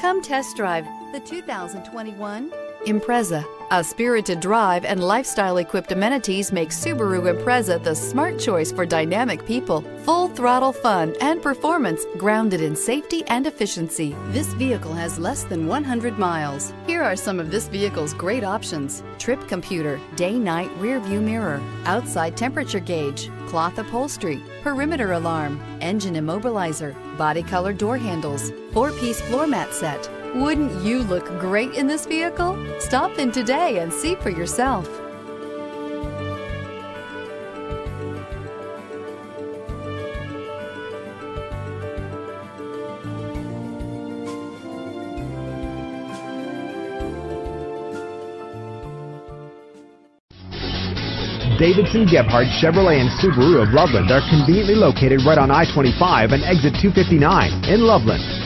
Come test drive the 2021 Impreza. A spirited drive and lifestyle-equipped amenities make Subaru Impreza the smart choice for dynamic people. Full-throttle fun and performance grounded in safety and efficiency. This vehicle has less than 100 miles. Here are some of this vehicle's great options: trip computer, day-night rearview mirror, outside temperature gauge, cloth upholstery, perimeter alarm, engine immobilizer, body color door handles, 4-piece floor mat set. Wouldn't you look great in this vehicle? Stop in today and see for yourself. Davidson Gebhardt Chevrolet and Subaru of Loveland are conveniently located right on I-25 and exit 259 in Loveland.